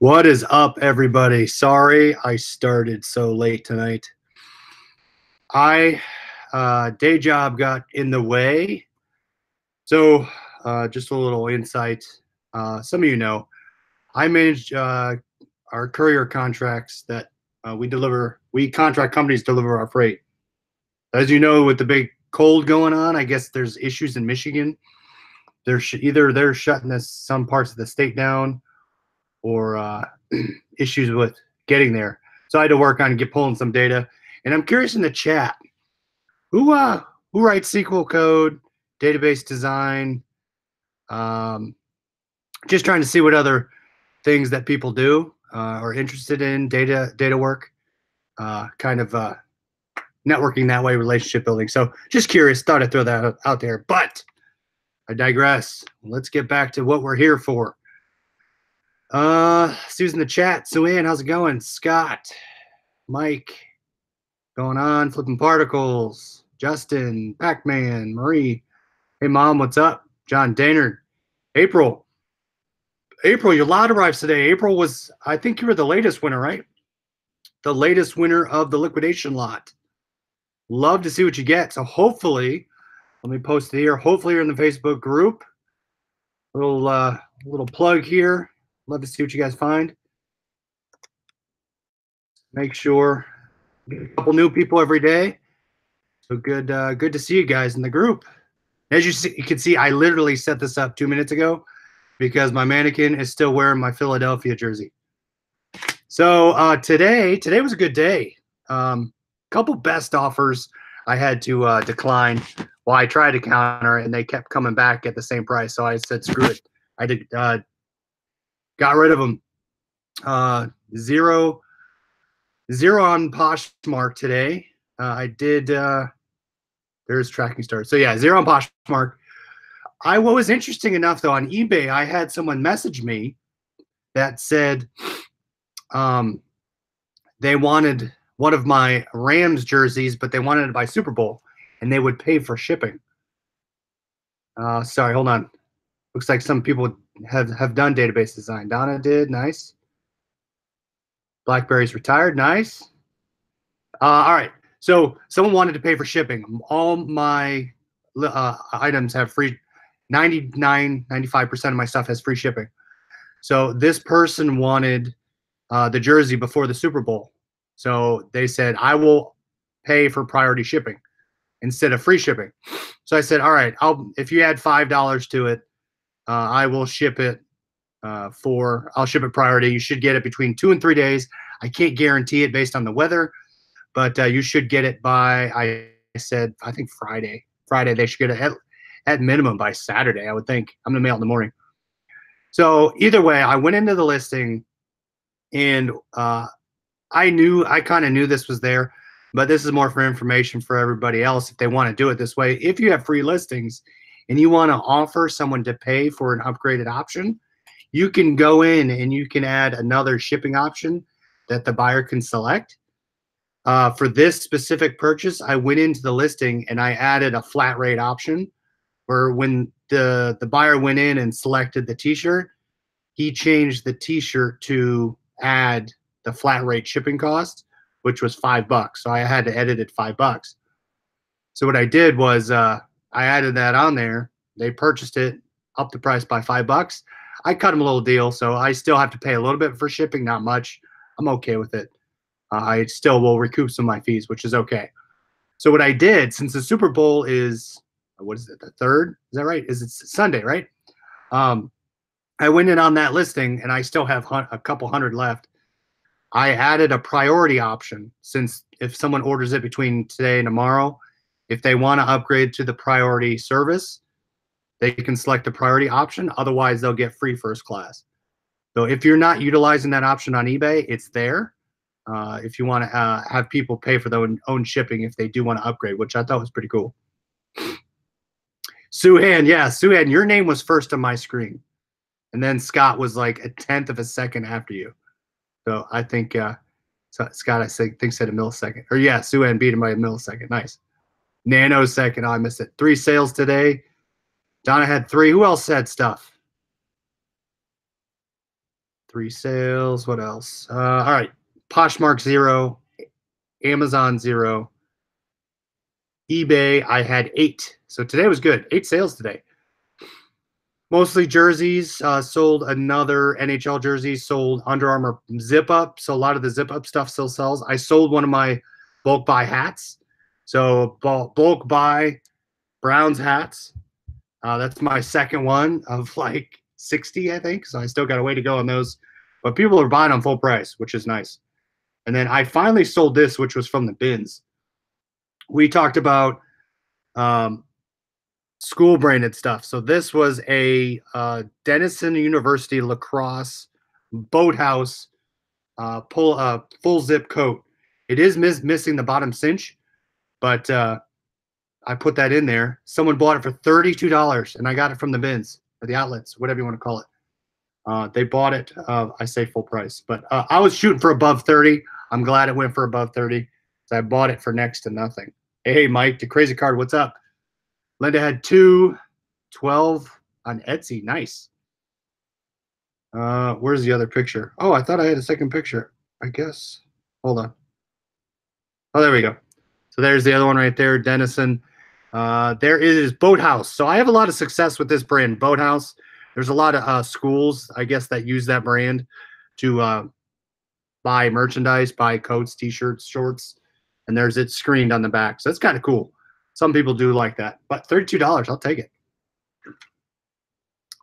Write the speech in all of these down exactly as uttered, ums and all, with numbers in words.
What is up, everybody? Sorry I started so late tonight. I uh, day job got in the way. So uh, just a little insight. Uh, some of you know, I manage uh, our courier contracts that uh, we deliver. We contract companies deliver our freight. As you know, with the big cold going on, I guess there's issues in Michigan. They're sh either they're shutting this, some parts of the state down, or uh, issues with getting there. So I had to work on get pulling some data. And I'm curious in the chat, who uh who writes S Q L code, database design? Um, just trying to see what other things that people do uh, are interested in data data work, uh, kind of uh, networking that way, relationship building. So just curious, thought I'd throw that out there. But I digress. Let's get back to what we're here for. Uh, Sue's in the chat. Sue Ann, how's it going? Scott, Mike, going on, flipping particles. Justin, Pac-Man, Marie. Hey, Mom, what's up? John Daynard. April. April, your lot arrives today. April was, I think you were the latest winner, right? The latest winner of the liquidation lot. Love to see what you get. So hopefully, let me post it here. Hopefully you're in the Facebook group. Little, uh, little plug here. Love to see what you guys find. Make sure get a couple new people every day. So good, uh, good to see you guys in the group. As you, see, you can see, I literally set this up two minutes ago because my mannequin is still wearing my Philadelphia jersey. So uh, today, today was a good day. Um, couple best offers I had to uh, decline. Well, I tried to counter, and they kept coming back at the same price. So I said, screw it. I did. Uh, Got rid of them. Uh, zero, zero on Poshmark today. Uh, I did. Uh, there's tracking start. So yeah, zero on Poshmark. I what was interesting enough though on eBay, I had someone message me that said um, they wanted one of my Rams jerseys, but they wanted to buy Super Bowl, and they would pay for shipping. Uh, sorry, hold on. Looks like some people have have done database design. Donna did, nice. BlackBerry's retired, nice. Uh, all right, so someone wanted to pay for shipping. All my uh, items have free, ninety-nine, ninety-five percent of my stuff has free shipping. So this person wanted uh, the jersey before the Super Bowl. So they said, I will pay for priority shipping instead of free shipping. So I said, all right, I'll, if you add five dollars to it, Uh, I will ship it uh, for, I'll ship it priority. You should get it between two and three days. I can't guarantee it based on the weather, but uh, you should get it by, I said, I think Friday. Friday, they should get it at, at minimum by Saturday, I would think. I'm going to mail it in the morning. So either way, I went into the listing, and uh, I knew, I kind of knew this was there, but this is more for information for everybody else if they want to do it this way. If you have free listings and you want to offer someone to pay for an upgraded option, you can go in and you can add another shipping option that the buyer can select. Uh, for this specific purchase, I went into the listing and I added a flat rate option where when the, the buyer went in and selected the t-shirt, he changed the t-shirt to add the flat rate shipping cost, which was five bucks. So I had to edit it five bucks. So what I did was, uh, I added that on there. They purchased it, up the price by five bucks. I cut them a little deal, so I still have to pay a little bit for shipping, not much. I'm okay with it. Uh, I still will recoup some of my fees, which is okay. So what I did, since the Super Bowl is, what is it, the third? Is that right? Is it Sunday, right? Um, I went in on that listing, and I still have hun a couple hundred left. I added a priority option, since if someone orders it between today and tomorrow, if they want to upgrade to the priority service, they can select the priority option. Otherwise, they'll get free first class. So if you're not utilizing that option on eBay, it's there. Uh, if you want to uh, have people pay for their own shipping if they do want to upgrade, which I thought was pretty cool. Suhan, yeah, Suhan, your name was first on my screen. And then Scott was like a tenth of a second after you. So I think uh, so Scott, I think, said a millisecond. Or yeah, Suhan beat him by a millisecond. Nice. Nanosecond, oh, I missed it. Three sales today. Donna had three. Who else said stuff? Three sales. What else? Uh, all right. Poshmark, zero. Amazon, zero. eBay, I had eight. So today was good. Eight sales today. Mostly jerseys. Uh, sold another N H L jersey. Sold Under Armour zip up. So a lot of the zip up stuff still sells. I sold one of my bulk buy hats. So bulk buy Browns hats. Uh, that's my second one of like sixty, I think. So I still got a way to go on those. But people are buying on full price, which is nice. And then I finally sold this, which was from the bins. We talked about um, school-branded stuff. So this was a uh, Denison University lacrosse boathouse uh, pull, uh, full zip coat. It is mis missing the bottom cinch, but uh, I put that in there. Someone bought it for thirty-two dollars, and I got it from the bins or the outlets, whatever you want to call it. Uh, they bought it. Uh, I say full price, but uh, I was shooting for above thirty. I'm glad it went for above thirty. So I bought it for next to nothing. Hey, Mike, the crazy card. What's up? Linda had two, twelve on Etsy. Nice. Uh, where's the other picture? Oh, I thought I had a second picture. I guess. Hold on. Oh, there we go. So there's the other one right there, Denison. Uh, there is Boathouse. So I have a lot of success with this brand, Boathouse. There's a lot of uh, schools, I guess, that use that brand to uh, buy merchandise, buy coats, T-shirts, shorts, and there's it screened on the back. So that's kind of cool. Some people do like that, but thirty-two dollars, I'll take it.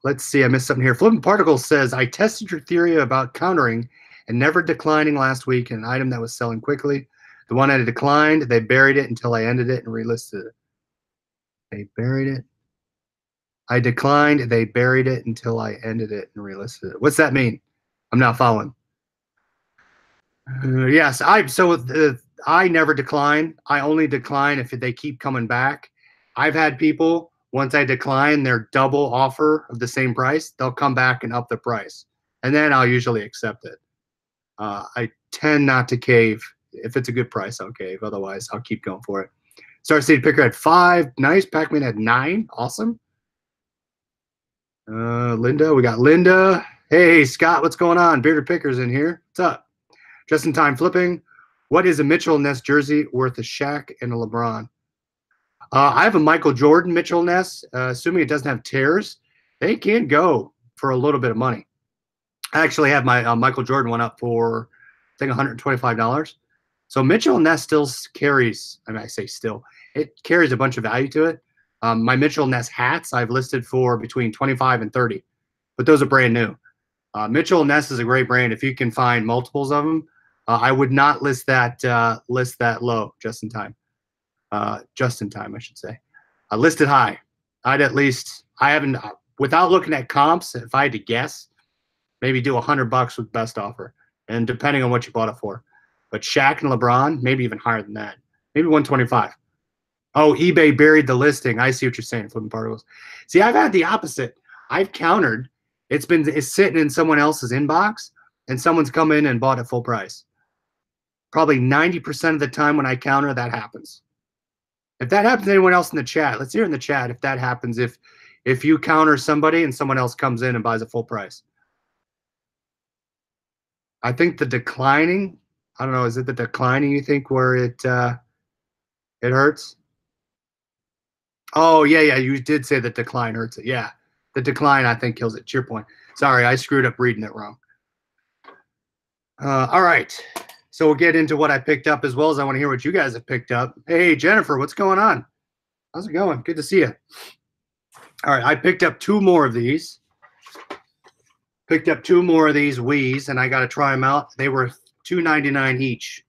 Let's see, I missed something here. Flippin' Particles says, I tested your theory about countering and never declining last week in an item that was selling quickly. The one I declined, they buried it until I ended it and relisted it. They buried it. I declined. They buried it until I ended it and relisted it. What's that mean? I'm not following. Uh, yes, I so uh, I never decline. I only decline if they keep coming back. I've had people, once I decline their double offer of the same price, they'll come back and up the price, and then I'll usually accept it. Uh, I tend not to cave. If it's a good price, I'll cave. Otherwise, I'll keep going for it. Star City Picker had five. Nice. Pac-Man had nine. Awesome. Uh, Linda, we got Linda. Hey, Scott, what's going on? Bearded Picker's in here. What's up? Just in time flipping. What is a Mitchell Ness jersey worth a Shaq and a LeBron? Uh, I have a Michael Jordan Mitchell Ness. Uh, assuming it doesn't have tears, they can go for a little bit of money. I actually have my uh, Michael Jordan one up for, I think, one hundred twenty-five dollars. So Mitchell Ness still carries, I mean, I say still, it carries a bunch of value to it. Um, my Mitchell Ness hats I've listed for between twenty-five and thirty, but those are brand new. Uh, Mitchell Ness is a great brand. If you can find multiples of them, uh, I would not list that uh, list that low just in time. Uh, just in time, I should say. I listed high. I'd at least, I haven't, without looking at comps, if I had to guess, maybe do one hundred bucks with best offer, and depending on what you bought it for. But Shaq and LeBron, maybe even higher than that. Maybe one twenty-five. Oh, eBay buried the listing. I see what you're saying, Flipping Particles. See, I've had the opposite. I've countered. It's been it's sitting in someone else's inbox, and someone's come in and bought at full price. Probably ninety percent of the time when I counter, that happens. If that happens to anyone else in the chat, let's hear in the chat if that happens, if, if you counter somebody and someone else comes in and buys at full price. I think the declining... I don't know, is it the declining you think where it uh, it hurts? Oh, yeah, yeah, you did say the decline hurts it. Yeah, the decline, I think, kills it. It's your point. Sorry, I screwed up reading it wrong. Uh, all right, so we'll get into what I picked up as well as I want to hear what you guys have picked up. Hey, Jennifer, what's going on? How's it going? Good to see you. All right, I picked up two more of these. Picked up two more of these Wii's, and I got to try them out. They were two ninety-nine each.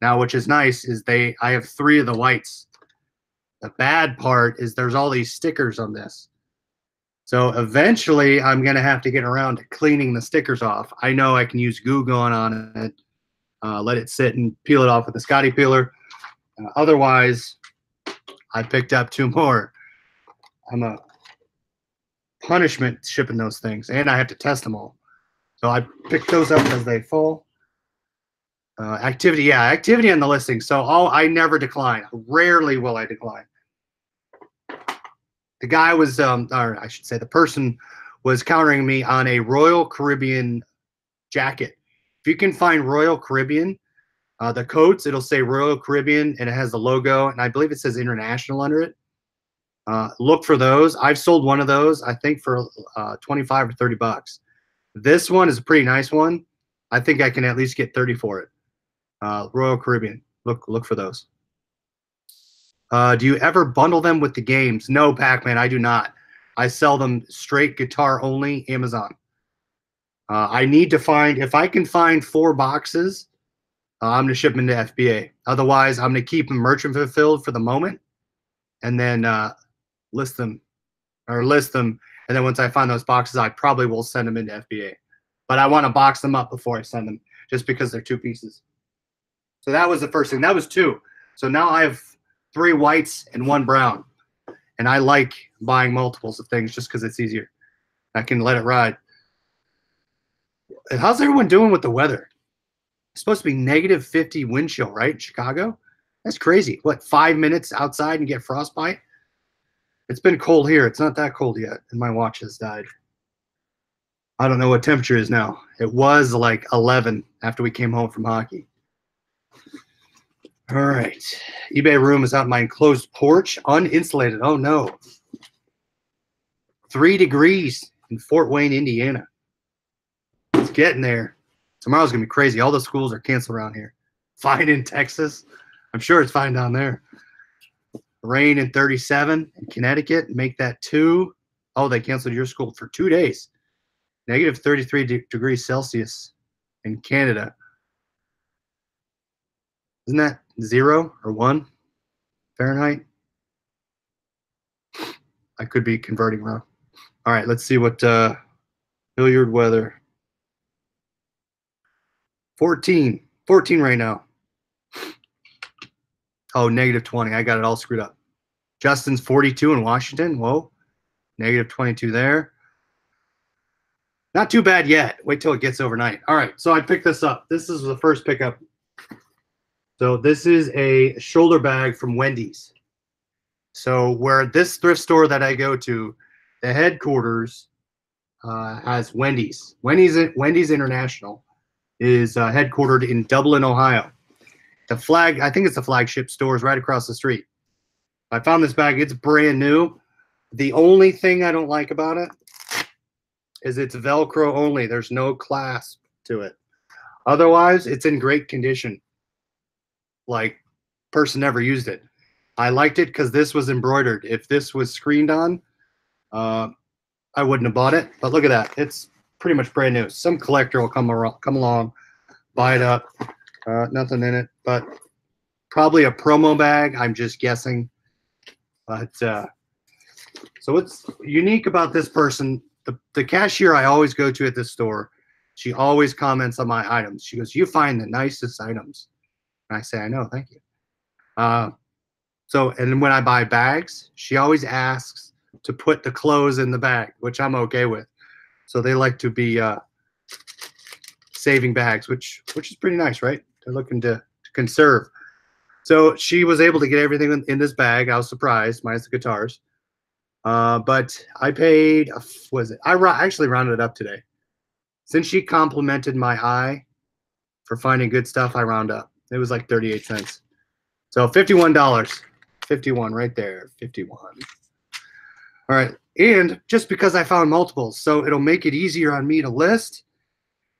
Now, which is nice, is they I have three of the whites. The bad part is there's all these stickers on this. So eventually I'm going to have to get around to cleaning the stickers off. I know I can use Goo Gone on it, uh, let it sit and peel it off with the Scotty peeler. Uh, otherwise, I picked up two more. I'm a punishment shipping those things, and I have to test them all. So I picked those up as they fall. Uh, activity, yeah, activity on the listing. So all, I never decline. Rarely will I decline. The guy was, um, or I should say the person was countering me on a Royal Caribbean jacket. If you can find Royal Caribbean, uh, the coats, it'll say Royal Caribbean, and it has the logo, and I believe it says International under it. Uh, look for those. I've sold one of those, I think, for uh, twenty-five or thirty bucks. This one is a pretty nice one. I think I can at least get thirty for it. Uh, Royal Caribbean. Look, look for those. Uh, do you ever bundle them with the games? No, Pac-Man, I do not. I sell them straight guitar only, Amazon. Uh, I need to find, if I can find four boxes, uh, I'm going to ship them to F B A. Otherwise, I'm going to keep them merchant fulfilled for the moment, and then uh, list them, or list them. And then once I find those boxes, I probably will send them into F B A. But I want to box them up before I send them, just because they're two pieces. So that was the first thing. That was two. So now I have three whites and one brown. And I like buying multiples of things just because it's easier. I can let it ride. And how's everyone doing with the weather? It's supposed to be negative fifty wind chill, right, Chicago? That's crazy. What, five minutes outside and get frostbite? It's been cold here. It's not that cold yet. And my watch has died. I don't know what temperature is now. It was like eleven after we came home from hockey. All right. eBay room is out my enclosed porch, uninsulated. Oh, no. Three degrees in Fort Wayne, Indiana. It's getting there. Tomorrow's going to be crazy. All the schools are canceled around here. Fine in Texas. I'm sure it's fine down there. Rain in thirty-seven in Connecticut. Make that two. Oh, they canceled your school for two days. negative thirty-three degrees Celsius in Canada. Isn't that zero or one Fahrenheit? I could be converting wrong. All right, let's see what uh, Hilliard weather. fourteen, fourteen right now. Oh, negative twenty. I got it all screwed up. Justin's forty-two in Washington. Whoa, negative twenty-two there. Not too bad yet. Wait till it gets overnight. All right, so I picked this up. This is the first pickup. So this is a shoulder bag from Wendy's. So where this thrift store that I go to, the headquarters uh, has Wendy's. Wendy's, Wendy's International is uh, headquartered in Dublin, Ohio. The flag, I think it's the flagship store, is right across the street. I found this bag. It's brand new. The only thing I don't like about it is it's Velcro only. There's no clasp to it. Otherwise, it's in great condition. Like, person never used it. I liked it because this was embroidered. If this was screened on, uh, I wouldn't have bought it. But look at that. It's pretty much brand new. Some collector will come around, come along, buy it up. Uh, nothing in it, but probably a promo bag. I'm just guessing. But uh, so what's unique about this person, the, the cashier I always go to at this store, she always comments on my items. She goes, "You find the nicest items." And I say, "I know, thank you." Uh, so, and then when I buy bags, she always asks to put the clothes in the bag, which I'm okay with. So they like to be uh, saving bags, which which is pretty nice, right? They're looking to, to conserve. So she was able to get everything in, in this bag. I was surprised, minus the guitars. Uh, but I paid, was it? I actually rounded it up today. Since she complimented my eye for finding good stuff, I round up. It was like thirty-eight cents. So fifty-one dollars. fifty-one right there. fifty-one. All right. And just because I found multiples, so it'll make it easier on me to list.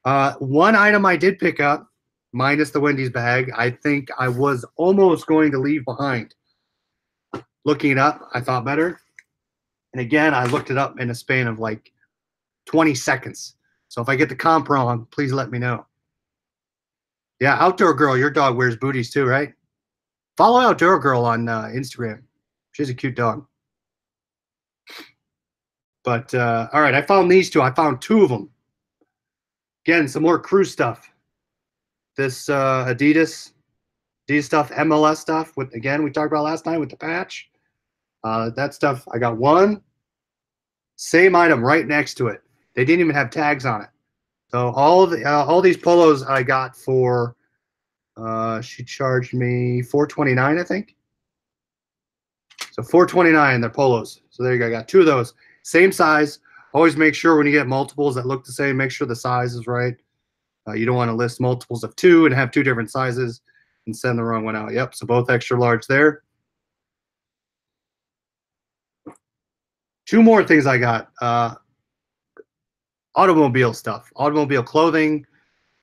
Uh, one item I did pick up, minus the Wendy's bag, I think I was almost going to leave behind. Looking it up, I thought better. And again, I looked it up in a span of like twenty seconds. So if I get the comp wrong, please let me know. Yeah, Outdoor Girl, your dog wears booties too, right? Follow Outdoor Girl on uh, Instagram. She's a cute dog. But, uh, all right, I found these two. I found two of them. Again, some more crew stuff. This uh, Adidas, Adidas stuff, M L S stuff. With, again, we talked about last night with the patch. Uh, that stuff, I got one. Same item right next to it. They didn't even have tags on it. So all the uh, all these polos I got for, uh, she charged me four twenty-nine, I think. So four twenty-nine, they're polos. So there you go. I got two of those, same size. Always make sure when you get multiples that look the same, make sure the size is right. Uh, you don't want to list multiples of two and have two different sizes and send the wrong one out. Yep, so both extra large there. Two more things I got. Uh, automobile stuff, automobile clothing,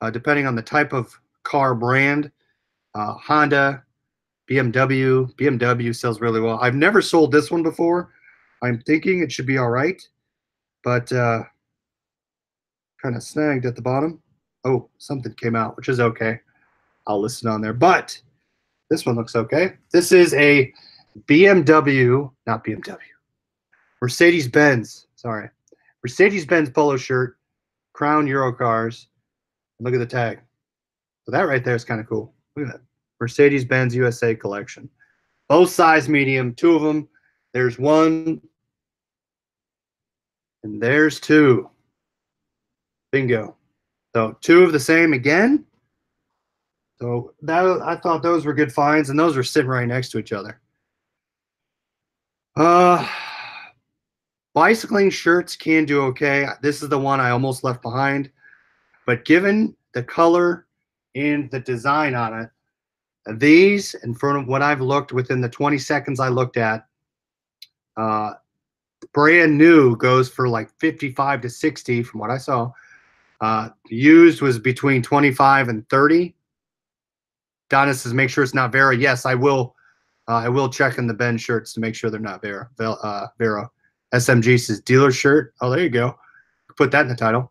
uh, depending on the type of car brand. Uh, Honda, B M W. B M W sells really well. I've never sold this one before. I'm thinking it should be all right, but uh, kind of snagged at the bottom. Oh, something came out, which is okay. I'll listen on there, but this one looks okay. This is a B M W, not B M W, Mercedes-Benz, sorry. Mercedes-Benz polo shirt, Crown Eurocars. Look at the tag. So that right there is kind of cool. Look at that. Mercedes-Benz U S A collection. Both size medium, two of them. There's one, and there's two. Bingo. So two of the same again. So that, I thought those were good finds, and those were sitting right next to each other. Uh, bicycling shirts can do okay. This is the one I almost left behind. But given the color and the design on it, these, in front of what I've looked within the twenty seconds I looked at, uh, brand new goes for like fifty-five to sixty from what I saw. Uh, used was between twenty-five and thirty. Donis says, make sure it's not Vera. Yes, I will. Uh, I will check in the Ben shirts to make sure they're not Vera. Uh, Vera. S M G says dealer shirt. Oh, there you go. Put that in the title.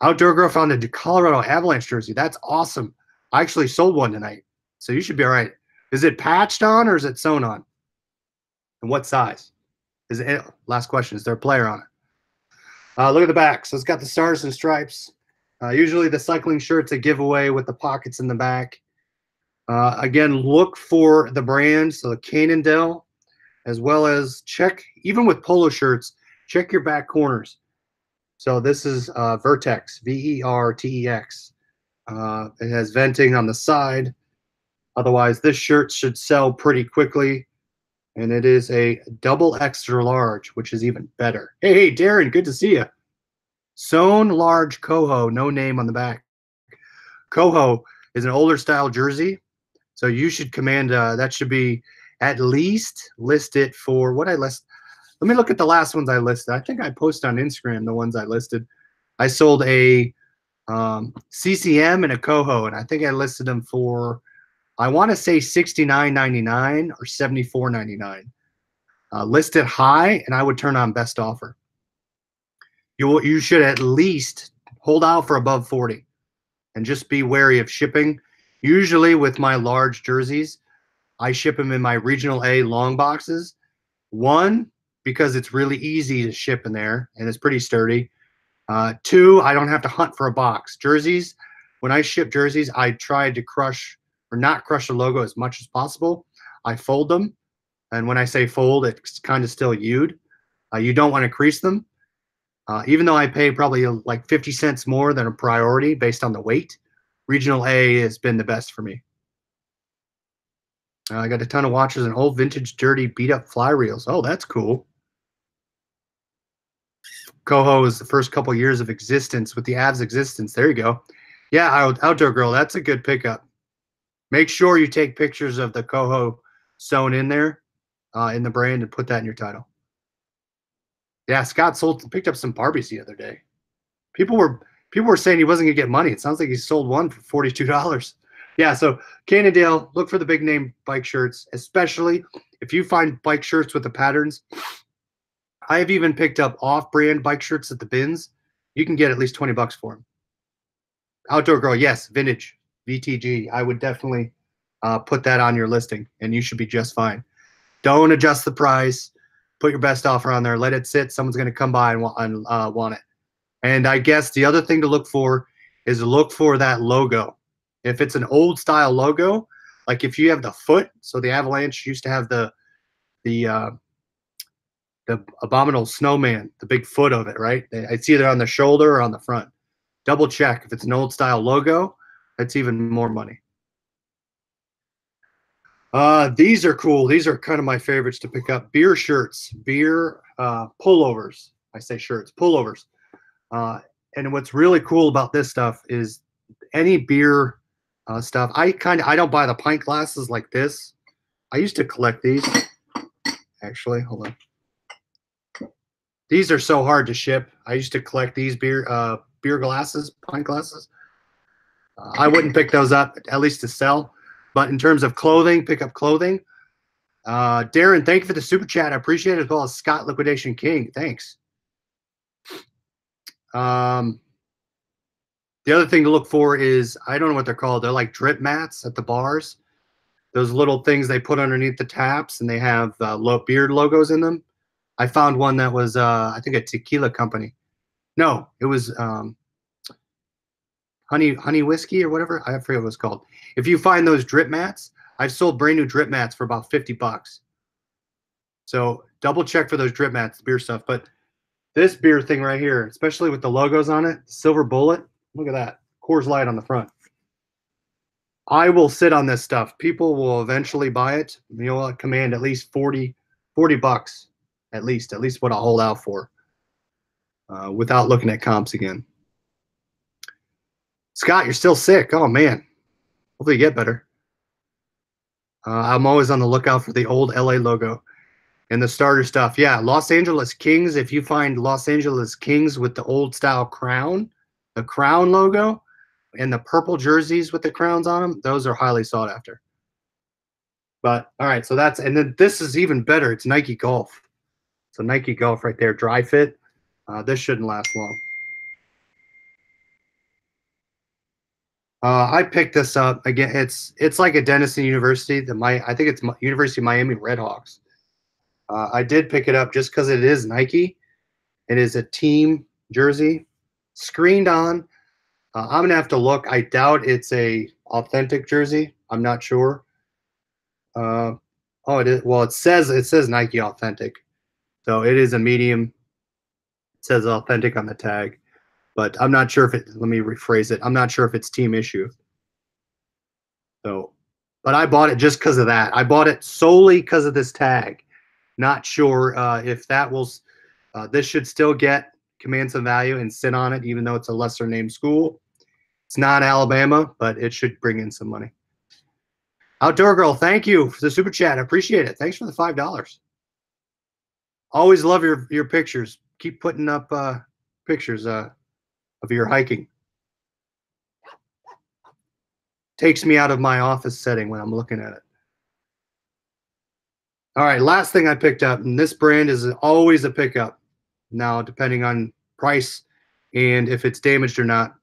Outdoor Girl found a Colorado Avalanche jersey. That's awesome. I actually sold one tonight, so you should be all right. Is it patched on or is it sewn on? And what size? Is it? Last question. Is there a player on it? Uh, look at the back. So it's got the stars and stripes. Uh, usually the cycling shirt's a giveaway with the pockets in the back. Uh, again, look for the brand, so the Cannondale, as well as check, even with polo shirts, check your back corners. So this is uh, Vertex, V E R T E X. Uh, it has venting on the side. Otherwise, this shirt should sell pretty quickly, and it is a double extra large, which is even better. Hey, hey, Darren, good to see you. Sewn large Koho, no name on the back. Koho is an older style jersey. So you should command, uh, that should be at least listed for what I list. Let me look at the last ones I listed. I think I posted on Instagram the ones I listed. I sold a um, C C M and a Koho, and I think I listed them for, I want to say sixty-nine ninety-nine or seventy-four ninety-nine. Uh, listed high, and I would turn on best offer. You, will, you should at least hold out for above forty and just be wary of shipping. Usually with my large jerseys, I ship them in my Regional A long boxes. One, because it's really easy to ship in there and it's pretty sturdy. Uh, two, I don't have to hunt for a box. Jerseys, when I ship jerseys, I try to crush or not crush the logo as much as possible. I fold them. And when I say fold, it's kind of still U'd. Uh, you don't want to crease them. Uh, even though I pay probably like fifty cents more than a priority based on the weight, Regional A has been the best for me. Uh, I got a ton of watches and old vintage dirty beat up fly reels. Oh, that's cool. Koho is the first couple years of existence with the Avs existence. There you go. Yeah, out, Outdoor Girl, that's a good pickup. Make sure you take pictures of the Koho sewn in there uh, in the brand and put that in your title. Yeah, Scott sold, picked up some Barbies the other day. People were people were saying he wasn't going to get money. It sounds like he sold one for forty-two dollars. Yeah, so Cannondale, look for the big name bike shirts, especially if you find bike shirts with the patterns. I have even picked up off-brand bike shirts at the bins. You can get at least twenty bucks for them. Outdoor Girl, yes, vintage, V T G. I would definitely uh, put that on your listing, and you should be just fine. Don't adjust the price. Put your best offer on there. Let it sit. Someone's going to come by and want, uh, want it. And I guess the other thing to look for is look for that logo. If it's an old-style logo, like if you have the foot, so the Avalanche used to have the the uh, the abominable snowman, the big foot of it, right? It's either on the shoulder or on the front. Double check. If it's an old-style logo, that's even more money. Uh, these are cool. These are kind of my favorites to pick up. Beer shirts, beer uh, pullovers. I say shirts, pullovers. Uh, and what's really cool about this stuff is any beer uh, stuff. I kind of I don't buy the pint glasses like this. I used to collect these. Actually, hold on. These are so hard to ship. I used to collect these beer uh, beer glasses, pint glasses. Uh, I wouldn't pick those up, at least to sell. But in terms of clothing, pick up clothing. Uh, Darren, thank you for the super chat. I appreciate it, as well as Scott Liquidation King. Thanks. Um, the other thing to look for is, I don't know what they're called. They're like drip mats at the bars. Those little things they put underneath the taps, and they have uh, low beard logos in them. I found one that was, uh, I think, a tequila company. No, it was um, honey honey whiskey or whatever. I forget what it was called. If you find those drip mats, I've sold brand new drip mats for about fifty bucks. So double check for those drip mats, beer stuff. But this beer thing right here, especially with the logos on it, Silver Bullet. Look at that, Coors Light on the front. I will sit on this stuff. People will eventually buy it. You'll command at least forty bucks. At least, at least what I'll hold out for, uh, without looking at comps again. Scott, you're still sick. Oh, man. Hopefully you get better. Uh, I'm always on the lookout for the old L A logo and the starter stuff. Yeah, Los Angeles Kings. If you find Los Angeles Kings with the old style crown, the crown logo, and the purple jerseys with the crowns on them, those are highly sought after. But, all right, so that's – and then this is even better. It's Nike Golf. So Nike Golf right there, dry fit. Uh, this shouldn't last long. Uh, I picked this up again. It's it's like a Denison University. That my I think it's University of Miami Redhawks. Uh, I did pick it up just because it is Nike. It is a team jersey, screened on. Uh, I'm gonna have to look. I doubt it's a authentic jersey. I'm not sure. Uh, oh, it is. Well, it says it says Nike Authentic. So it is a medium. It says authentic on the tag, but I'm not sure if it, let me rephrase it. I'm not sure if it's team issue. So, but I bought it just because of that. I bought it solely because of this tag. Not sure uh, if that will, uh, this should still get command some value and sit on it, even though it's a lesser named school. It's not Alabama, but it should bring in some money. Outdoor Girl, thank you for the super chat. I appreciate it. Thanks for the five dollars. Always love your, your pictures. Keep putting up uh, pictures uh, of your hiking. Takes me out of my office setting when I'm looking at it. All right, last thing I picked up, and this brand is always a pickup now, depending on price and if it's damaged or not.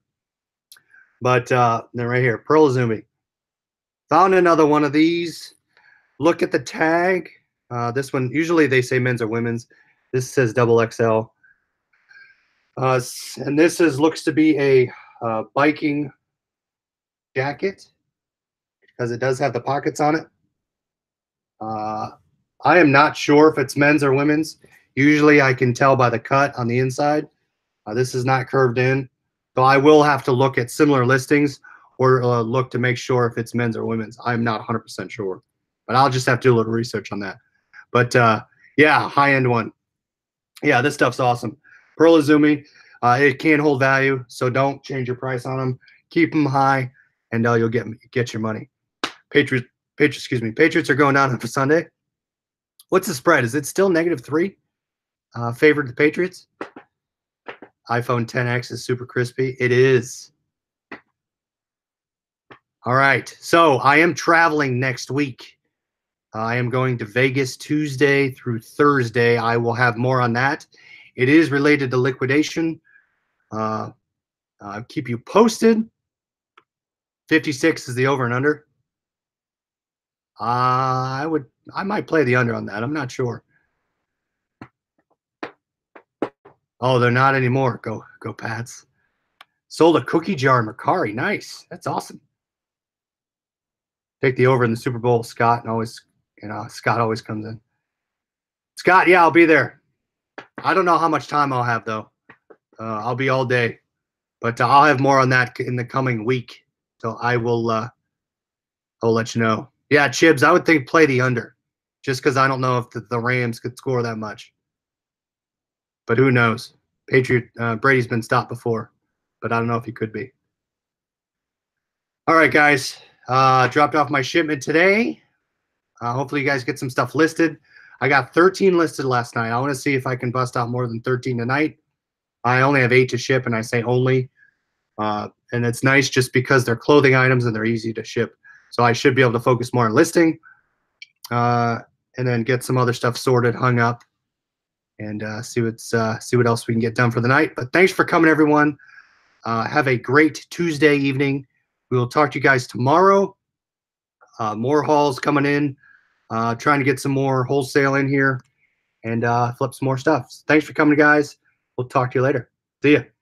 But uh, they're right here, Pearl Izumi. Found another one of these. Look at the tag. Uh, this one, usually they say men's or women's. This says double X L. Uh, and this is looks to be a uh, biking jacket because it does have the pockets on it. Uh, I am not sure if it's men's or women's. Usually I can tell by the cut on the inside. Uh, this is not curved in. So I will have to look at similar listings or uh, look to make sure if it's men's or women's. I'm not one hundred percent sure. But I'll just have to do a little research on that. But, uh, yeah, high-end one. Yeah, this stuff's awesome. Pearl Izumi, uh, it can hold value, so don't change your price on them. Keep them high, and uh, you'll get get your money. Patriots, Patriots, excuse me, Patriots are going down on Sunday. What's the spread? Is it still negative three? Uh, favored the Patriots? iPhone ten X is super crispy. It is. All right, so I am traveling next week. I am going to Vegas Tuesday through Thursday. I will have more on that. It is related to liquidation. Uh, I'll keep you posted. fifty-six is the over and under. Uh, I would, I might play the under on that. I'm not sure. Oh, they're not anymore. Go, go Pats. Sold a cookie jar in Mercari. Nice. That's awesome. Take the over in the Super Bowl, Scott, and always. You know, Scott always comes in. Scott, yeah, I'll be there. I don't know how much time I'll have, though. Uh, I'll be all day. But uh, I'll have more on that in the coming week. So I will uh, I'll let you know. Yeah, Chibs, I would think play the under just because I don't know if the, the Rams could score that much. But who knows? Patriot uh, Brady's been stopped before, but I don't know if he could be. All right, guys, uh, dropped off my shipment today. Uh, hopefully you guys get some stuff listed. I got thirteen listed last night. I want to see if I can bust out more than thirteen tonight. I only have eight to ship, and I say only. Uh, and it's nice just because they're clothing items and they're easy to ship. So I should be able to focus more on listing uh, and then get some other stuff sorted, hung up, and uh, see, what's, uh, see what else we can get done for the night. But thanks for coming, everyone. Uh, have a great Tuesday evening. We will talk to you guys tomorrow. Uh, more hauls coming in. Uh, trying to get some more wholesale in here and uh, flip some more stuff. So thanks for coming, guys. We'll talk to you later. See ya.